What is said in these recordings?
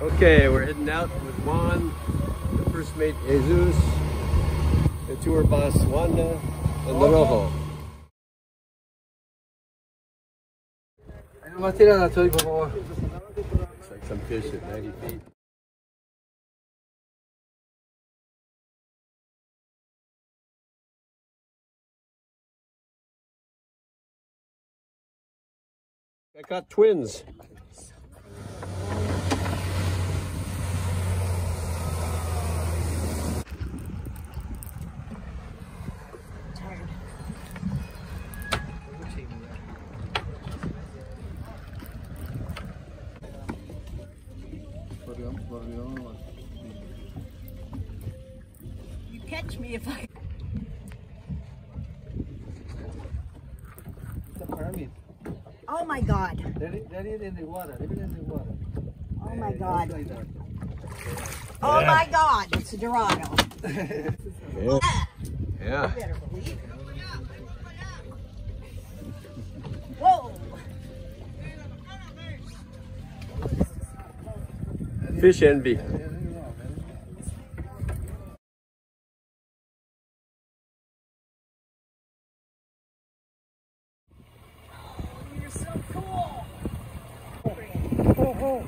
Okay, we're heading out with Juan, the first mate Jesus, the tour boss Wanda, and Dorado. Looks like some fish at 90 feet. I caught twins. You catch me if I. Oh my God. They're in the water. Oh my God. Oh my God. It's a Dorado. Yeah. You better believe it. Whoa. Fish envy. You're so cool. Oh, oh.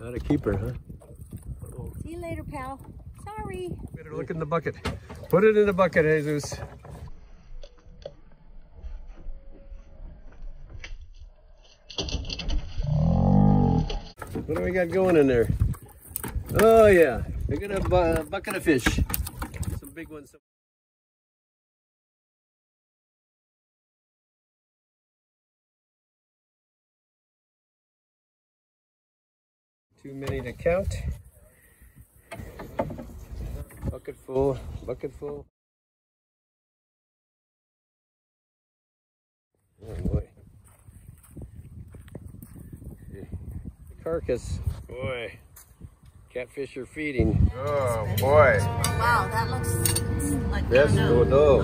Not a keeper, huh? See you later, pal. Sorry. Better look in the bucket. Put it in the bucket, Jesus. What do we got going in there? Oh yeah, we got a bucket of fish. Some big ones. Too many to count. Bucket full, bucket full. Oh boy. Carcass. Boy. Catfish are feeding. Oh boy. Wow, that looks like Dorado.